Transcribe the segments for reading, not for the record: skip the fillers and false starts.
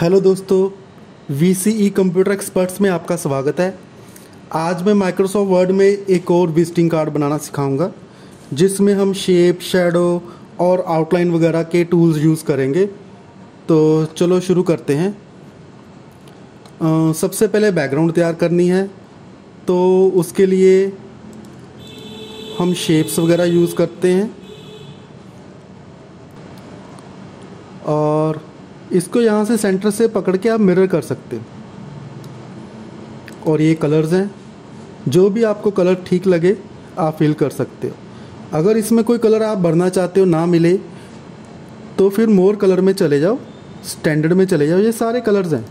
Hello दोस्तों, VCE computer experts में आपका स्वागत है। आज मैं माइक्रोसॉफ्ट वर्ड में एक और विजिटिंग कार्ड बनाना सिखाऊंगा, जिसमें हम शेप, शैडो और आउटलाइन वगैरह के टूल्स यूज़ करेंगे। तो चलो शुरू करते हैं। सबसे पहले बैकग्राउंड तैयार करनी है, तो उसके लिए हम शेप्स वगैरह यूज़ करते हैं और इसको यहाँ से सेंटर से पकड़ के आप मिरर कर सकते हो। और ये कलर्स हैं, जो भी आपको कलर ठीक लगे आप फिल कर सकते हो। अगर इसमें कोई कलर आप भरना चाहते हो ना मिले तो फिर मोर कलर में चले जाओ, स्टैंडर्ड में चले जाओ, ये सारे कलर्स हैं।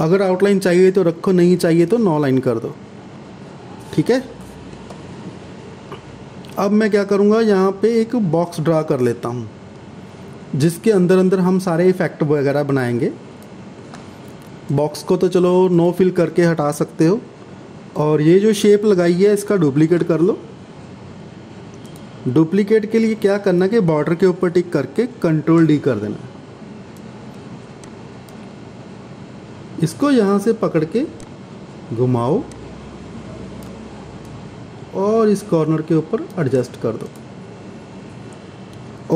अगर आउटलाइन चाहिए तो रखो, नहीं चाहिए तो नो लाइन कर दो। ठीक है, अब मैं क्या करूँगा, यहाँ पे एक बॉक्स ड्रा कर लेता हूँ, जिसके अंदर अंदर हम सारे इफ़ेक्ट वगैरह बनाएंगे। बॉक्स को तो चलो नो फिल करके हटा सकते हो, और ये जो शेप लगाई है इसका डुप्लीकेट कर लो। डुप्लीकेट के लिए क्या करना है कि बॉर्डर के ऊपर टिक करके कंट्रोल-D कर देना। इसको यहाँ से पकड़ के घुमाओ और इस कॉर्नर के ऊपर एडजस्ट कर दो।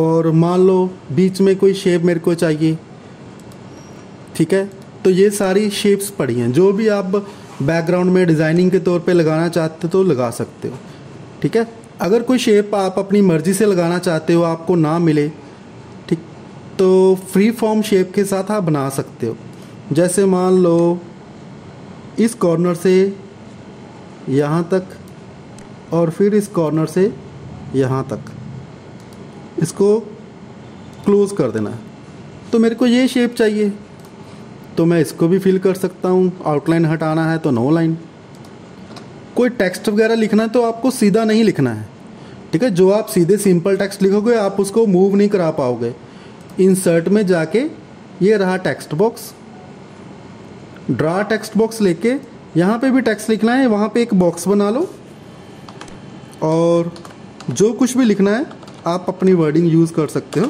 और मान लो बीच में कोई शेप मेरे को चाहिए, ठीक है, तो ये सारी शेप्स पड़ी हैं, जो भी आप बैकग्राउंड में डिज़ाइनिंग के तौर पे लगाना चाहते हो तो लगा सकते हो। ठीक है, अगर कोई शेप आप अपनी मर्ज़ी से लगाना चाहते हो, आपको ना मिले, ठीक, तो फ्री फॉर्म शेप के साथ आप बना सकते हो। जैसे मान लो इस कॉर्नर से यहाँ तक और फिर इस कॉर्नर से यहाँ तक, इसको क्लोज कर देना। तो मेरे को ये शेप चाहिए तो मैं इसको भी फिल कर सकता हूँ। आउटलाइन हटाना है तो नो लाइन। कोई टेक्स्ट वगैरह लिखना है तो आपको सीधा नहीं लिखना है, ठीक है। जो आप सीधे सिंपल टेक्स्ट लिखोगे आप उसको मूव नहीं करा पाओगे। इंसर्ट में जाके ये रहा text box, draw text box लेके यहाँ पे भी टेक्स्ट लिखना है, वहाँ पे एक बॉक्स बना लो और जो कुछ भी लिखना है आप अपनी वर्डिंग यूज़ कर सकते हो।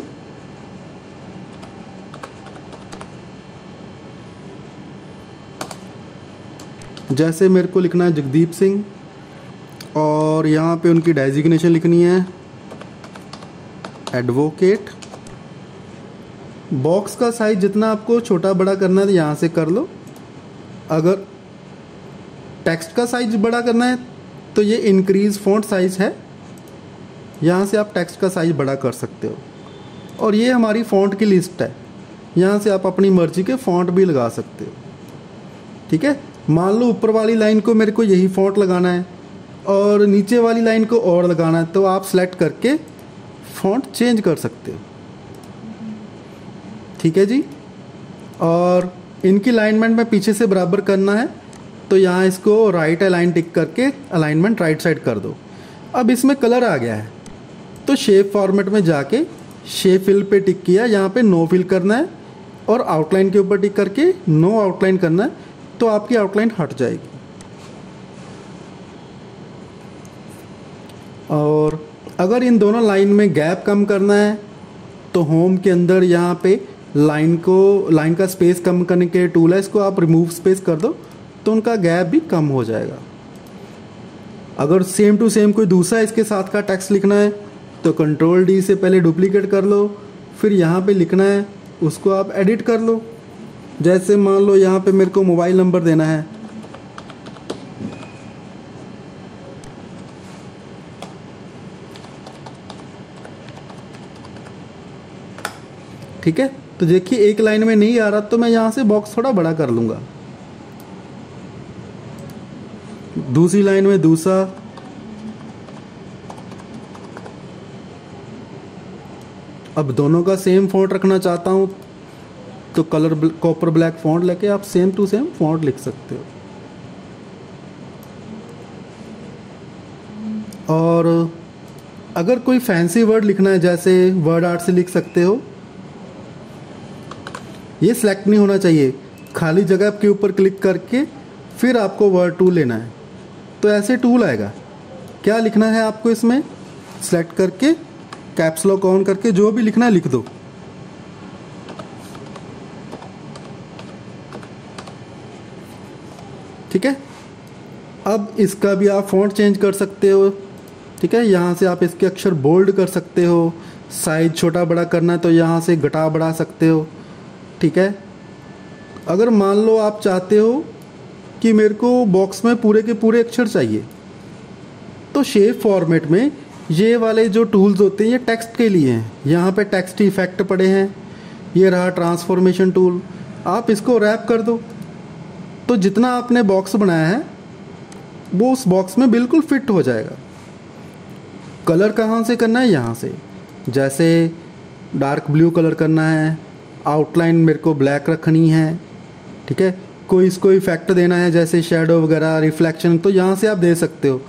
जैसे मेरे को लिखना है जगदीप सिंह, और यहाँ पे उनकी डेजिग्नेशन लिखनी है एडवोकेट। बॉक्स का साइज जितना आपको छोटा बड़ा करना है यहाँ से कर लो। अगर टेक्स्ट का साइज बड़ा करना है तो ये इंक्रीज़ फ़ॉन्ट साइज़ है, यहाँ से आप टेक्स्ट का साइज़ बड़ा कर सकते हो। और ये हमारी फ़ॉन्ट की लिस्ट है, यहाँ से आप अपनी मर्ज़ी के फ़ॉन्ट भी लगा सकते हो। ठीक है, मान लो ऊपर वाली लाइन को मेरे को यही फ़ॉन्ट लगाना है और नीचे वाली लाइन को और लगाना है, तो आप सेलेक्ट करके फ़ॉन्ट चेंज कर सकते हो। ठीक है जी, और इनकी अलाइनमेंट में पीछे से बराबर करना है तो यहाँ इसको राइट अलाइन टिक करके अलाइनमेंट राइट साइड कर दो। अब इसमें कलर आ गया है तो शेप फॉर्मेट में जाके शेप फिल पे टिक किया, यहाँ पे नो फिल करना है और आउटलाइन के ऊपर टिक करके नो आउटलाइन करना है, तो आपकी आउटलाइन हट जाएगी। और अगर इन दोनों लाइन में गैप कम करना है तो होम के अंदर यहाँ पे लाइन का स्पेस कम करने के टूल है, इसको आप रिमूव स्पेस कर दो तो उनका गैप भी कम हो जाएगा। अगर सेम टू सेम कोई दूसरा इसके साथ का टेक्स्ट लिखना है तो कंट्रोल-D से पहले डुप्लीकेट कर लो, फिर यहाँ पे लिखना है उसको आप एडिट कर लो। जैसे मान लो यहाँ पे मेरे को मोबाइल नंबर देना है, ठीक है, तो देखिए एक लाइन में नहीं आ रहा तो मैं यहाँ से बॉक्स थोड़ा बड़ा कर लूँगा, दूसरी लाइन में दूसरा, अब दोनों का सेम फ़ॉन्ट रखना चाहता हूँ तो कलर कॉपर ब्लैक फ़ॉन्ट लेके आप सेम टू सेम फ़ॉन्ट लिख सकते हो। और अगर कोई फैंसी वर्ड लिखना है जैसे वर्ड आर्ट से लिख सकते हो, ये सिलेक्ट नहीं होना चाहिए, खाली जगह के ऊपर क्लिक करके फिर आपको वर्ड टूल लेना है, तो ऐसे टूल आएगा। क्या लिखना है आपको इसमें सेलेक्ट करके कैप्स लॉक ऑन करके जो भी लिखना है लिख दो। ठीक है। अब इसका भी आप फ़ॉन्ट चेंज कर सकते हो, ठीक है। यहाँ से आप इसके अक्षर बोल्ड कर सकते हो, साइज़ छोटा बड़ा करना है तो यहाँ से घटा बढ़ा सकते हो, ठीक है। अगर मान लो आप चाहते हो कि मेरे को बॉक्स में पूरे के पूरे अक्षर चाहिए, तो शेप फॉर्मेट में ये वाले जो टूल्स होते हैं ये टेक्स्ट के लिए हैं। यहाँ पे टेक्स्ट इफेक्ट पड़े हैं, ये रहा ट्रांसफॉर्मेशन टूल, आप इसको रैप कर दो तो जितना आपने बॉक्स बनाया है वो उस बॉक्स में बिल्कुल फिट हो जाएगा। कलर कहाँ से करना है, यहाँ से, जैसे डार्क ब्लू कलर करना है, आउटलाइन मेरे को ब्लैक रखनी है, ठीक है। कोई इसको इफेक्ट देना है जैसे शेडो वगैरह रिफ्लेक्शन, तो यहाँ से आप दे सकते हो।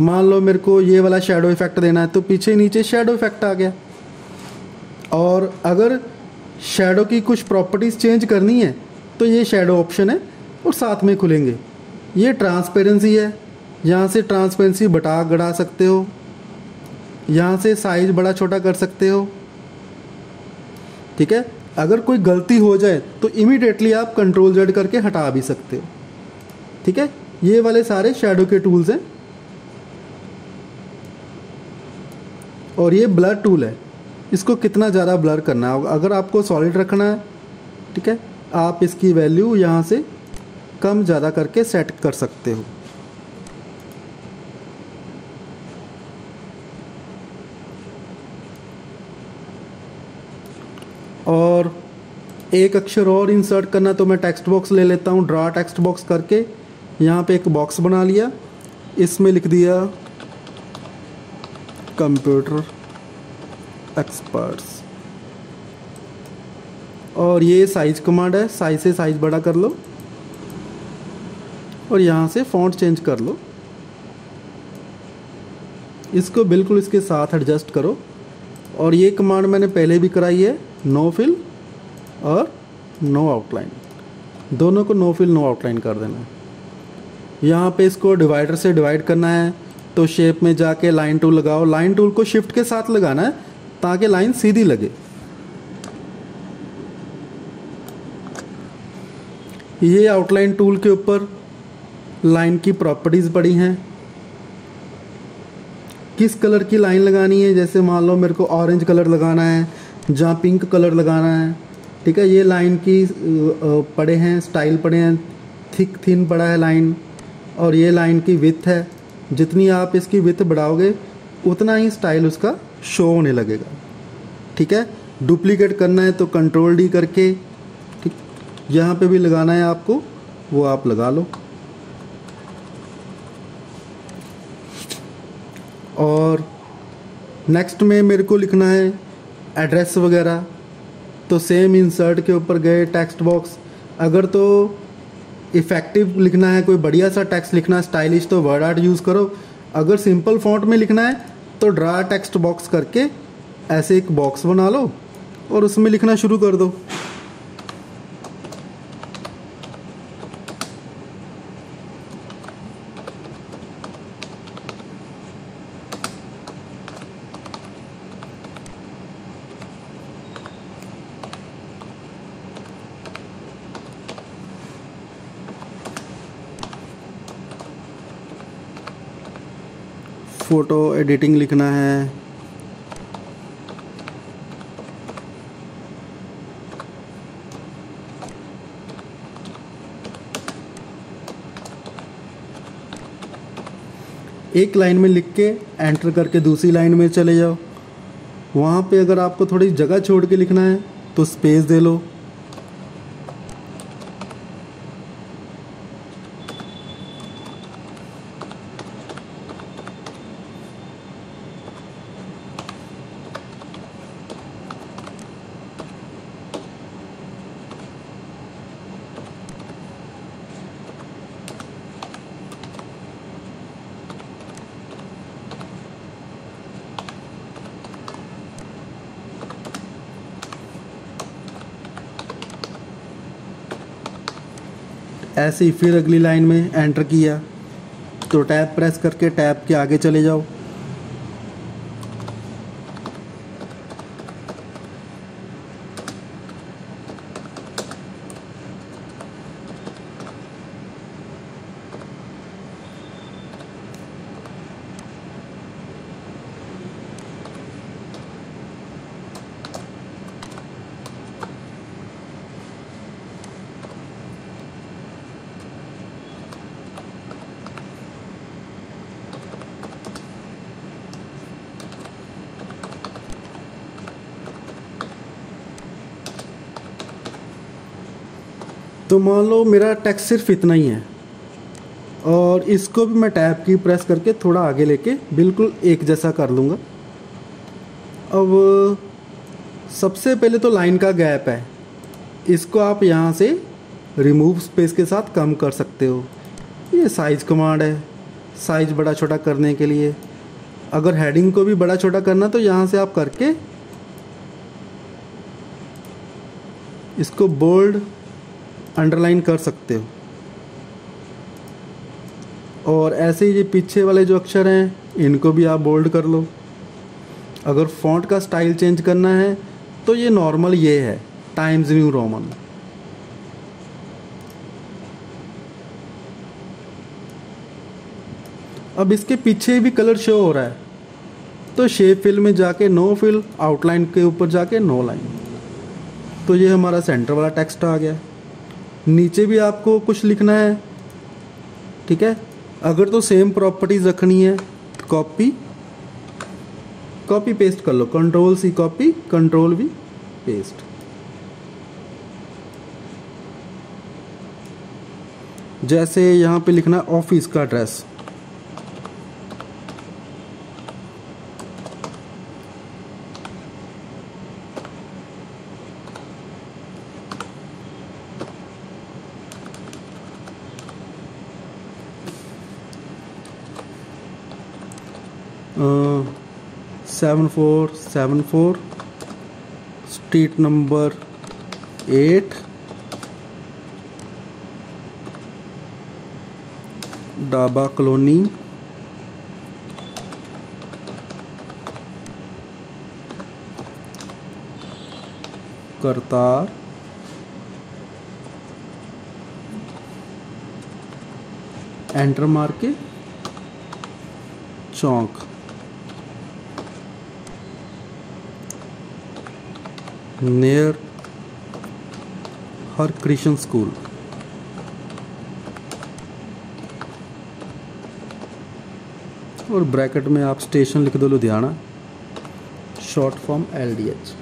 मान लो मेरे को ये वाला शेडो इफेक्ट देना है तो पीछे नीचे शेडो इफेक्ट आ गया। और अगर शेडो की कुछ प्रॉपर्टीज़ चेंज करनी है तो ये शेडो ऑप्शन है और साथ में खुलेंगे। ये ट्रांसपेरेंसी है, यहाँ से ट्रांसपेरेंसी बढ़ा घटा सकते हो, यहाँ से साइज़ बड़ा छोटा कर सकते हो, ठीक है। अगर कोई गलती हो जाए तो इमीडिएटली आप कंट्रोल जेड करके हटा भी सकते हो, ठीक है। ये वाले सारे शेडो के टूल्स हैं। और ये ब्लर टूल है, इसको कितना ज़्यादा ब्लर करना होगा, अगर आपको सॉलिड रखना है, ठीक है, आप इसकी वैल्यू यहाँ से कम ज़्यादा करके सेट कर सकते हो। और एक अक्षर और इंसर्ट करना तो मैं टेक्स्ट बॉक्स ले लेता हूँ, ड्रा टेक्स्ट बॉक्स करके यहाँ पे एक बॉक्स बना लिया, इसमें लिख दिया कंप्यूटर एक्सपर्ट्स। और ये साइज कमांड है, साइज से साइज बड़ा कर लो और यहाँ से फॉन्ट चेंज कर लो, इसको बिल्कुल इसके साथ एडजस्ट करो। और ये कमांड मैंने पहले भी कराई है, नो फिल और नो आउटलाइन, दोनों को नो फिल नो आउटलाइन कर देना है। यहाँ पे इसको डिवाइडर से डिवाइड करना है तो शेप में जाके लाइन टूल लगाओ, लाइन टूल को शिफ्ट के साथ लगाना है ताकि लाइन सीधी लगे। ये आउटलाइन टूल के ऊपर लाइन की प्रॉपर्टीज़ पड़ी हैं, किस कलर की लाइन लगानी है, जैसे मान लो मेरे को ऑरेंज कलर लगाना है, जहाँ पिंक कलर लगाना है, ठीक है। ये लाइन की पड़े हैं, स्टाइल पड़े हैं, थिक थिन पड़ा है लाइन। और ये लाइन की विथ है, जितनी आप इसकी विथ बढ़ाओगे उतना ही स्टाइल उसका शो होने लगेगा, ठीक है। डुप्लीकेट करना है तो कंट्रोल डी करके, ठीक, यहाँ पे भी लगाना है आपको, वो आप लगा लो। और नेक्स्ट में मेरे को लिखना है एड्रेस वगैरह, तो सेम इंसर्ट के ऊपर गए टेक्स्ट बॉक्स। अगर तो इफ़ेक्टिव लिखना है, कोई बढ़िया सा टेक्स्ट लिखना है स्टाइलिश, तो वर्ड आर्ट यूज़ करो। अगर सिंपल फॉन्ट में लिखना है तो ड्रा टेक्स्ट बॉक्स करके ऐसे एक बॉक्स बना लो और उसमें लिखना शुरू कर दो। फ़ोटो एडिटिंग लिखना है, एक लाइन में लिख के एंटर करके दूसरी लाइन में चले जाओ। वहाँ पे अगर आपको थोड़ी जगह छोड़ के लिखना है तो स्पेस दे लो। ऐसे ही फिर अगली लाइन में एंटर किया तो टैब प्रेस करके टैब के आगे चले जाओ। तो मान लो मेरा टेक्स्ट सिर्फ इतना ही है और इसको भी मैं टैब की प्रेस करके थोड़ा आगे लेके बिल्कुल एक जैसा कर लूँगा। अब सबसे पहले तो लाइन का गैप है, इसको आप यहाँ से रिमूव स्पेस के साथ कम कर सकते हो। ये साइज कमांड है, साइज बड़ा छोटा करने के लिए। अगर हेडिंग को भी बड़ा छोटा करना तो यहाँ से आप करके इसको बोल्ड अंडरलाइन कर सकते हो। और ऐसे ही ये पीछे वाले जो अक्षर हैं इनको भी आप बोल्ड कर लो। अगर फॉन्ट का स्टाइल चेंज करना है तो ये नॉर्मल ये है टाइम्स न्यू रोमन। अब इसके पीछे भी कलर शो हो रहा है तो शेप फिल में जाके नो फिल, आउटलाइन के ऊपर जाके नो लाइन। तो ये हमारा सेंटर वाला टेक्स्ट आ गया। नीचे भी आपको कुछ लिखना है, ठीक है। अगर तो सेम प्रॉपर्टीज रखनी है, कॉपी पेस्ट कर लो, control C copy control V paste. जैसे यहाँ पे लिखना है ऑफिस का address, seven four 74 street number 8 Daba colony Kartar enter मार के चौक नियर हर क्रिश्चियन स्कूल। और ब्रैकेट में आप स्टेशन लिख दो लुधियाना, शॉर्ट फॉर्म LDH।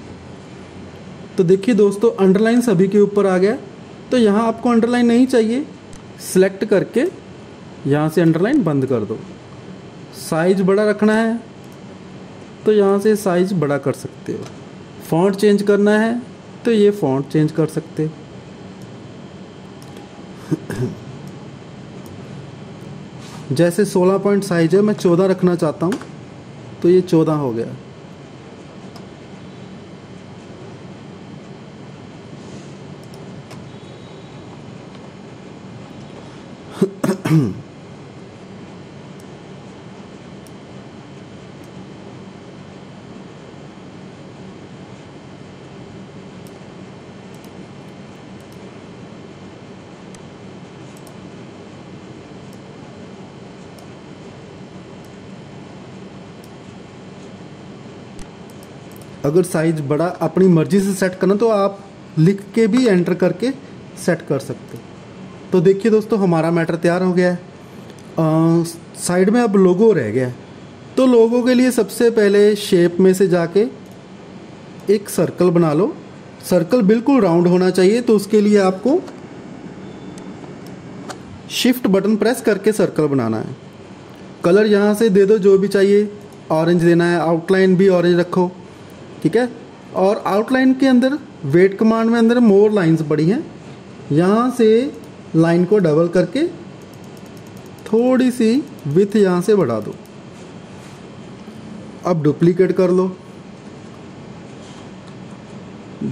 तो देखिए दोस्तों अंडरलाइन सभी के ऊपर आ गया। तो यहाँ आपको अंडरलाइन नहीं चाहिए, सिलेक्ट करके यहाँ से अंडरलाइन बंद कर दो। साइज बड़ा रखना है तो यहाँ से साइज बड़ा कर सकते हो। फ़ॉन्ट चेंज करना है तो ये फ़ॉन्ट चेंज कर सकते हो। जैसे 16 पॉइंट साइज है, मैं 14 रखना चाहता हूँ तो ये 14 हो गया। अगर साइज बड़ा अपनी मर्जी से सेट करना तो आप लिख के भी एंटर करके सेट कर सकते। तो देखिए दोस्तों हमारा मैटर तैयार हो गया है। साइड में अब लोगो रह गया है। तो लोगो के लिए सबसे पहले शेप में से जाके एक सर्कल बना लो। सर्कल बिल्कुल राउंड होना चाहिए तो उसके लिए आपको शिफ्ट बटन प्रेस करके सर्कल बनाना है। कलर यहाँ से दे दो जो भी चाहिए, ऑरेंज देना है, आउटलाइन भी ऑरेंज रखो, ठीक है। और आउटलाइन के अंदर वेट कमांड में अंदर मोर लाइंस पड़ी हैं, यहाँ से लाइन को डबल करके थोड़ी सी विथ यहाँ से बढ़ा दो। अब डुप्लीकेट कर लो,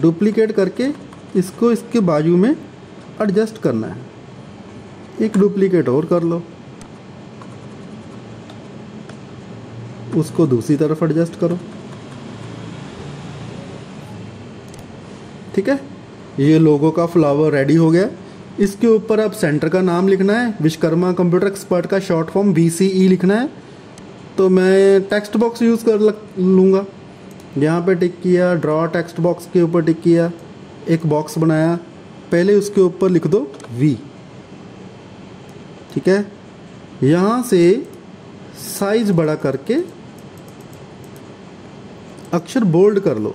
डुप्लीकेट करके इसको इसके बाजू में एडजस्ट करना है। एक डुप्लीकेट और कर लो, उसको दूसरी तरफ एडजस्ट करो, ठीक है। ये लोगों का फ्लावर रेडी हो गया। इसके ऊपर अब सेंटर का नाम लिखना है, विश्वकर्मा कंप्यूटर एक्सपर्ट का शॉर्ट फॉर्म VCE लिखना है। तो मैं टेक्स्ट बॉक्स यूज़ कर लूँगा। यहाँ पे टिक किया, ड्रॉ टेक्स्ट बॉक्स के ऊपर टिक किया, एक बॉक्स बनाया, पहले उसके ऊपर लिख दो V, ठीक है। यहाँ से साइज बड़ा करके अक्षर बोल्ड कर लो,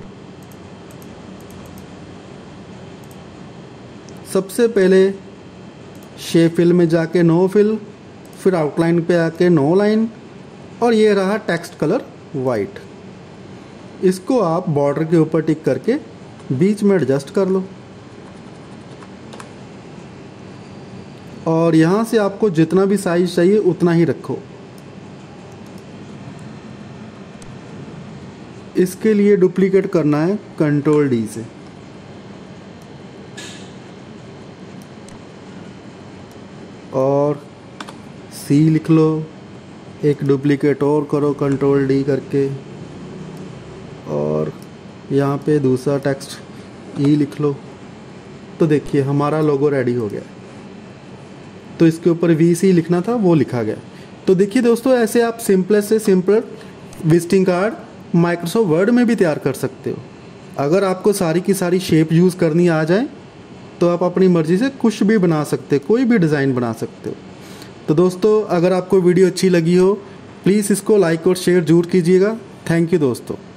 सबसे पहले शे फील्ड में जाके नो फील्ड, फिर आउटलाइन पे आके नो लाइन, और ये रहा टेक्स्ट कलर वाइट। इसको आप बॉर्डर के ऊपर टिक करके बीच में एडजस्ट कर लो। और यहाँ से आपको जितना भी साइज चाहिए उतना ही रखो। इसके लिए डुप्लीकेट करना है कंट्रोल डी से। और सी लिख लो, एक डुप्लीकेट और करो कंट्रोल डी करके। और यहाँ पे दूसरा टेक्स्ट ई लिख लो। तो देखिए हमारा लोगो रेडी हो गया। तो इसके ऊपर VCE लिखना था वो लिखा गया। तो देखिए दोस्तों, ऐसे आप सिंपल से simple visiting card Microsoft Word में भी तैयार कर सकते हो। अगर आपको सारी की सारी शेप यूज़ करनी आ जाए तो आप अपनी मर्ज़ी से कुछ भी बना सकते हो, कोई भी डिज़ाइन बना सकते हो। तो दोस्तों, अगर आपको वीडियो अच्छी लगी हो प्लीज़ इसको लाइक और शेयर जरूर कीजिएगा। थैंक यू दोस्तों।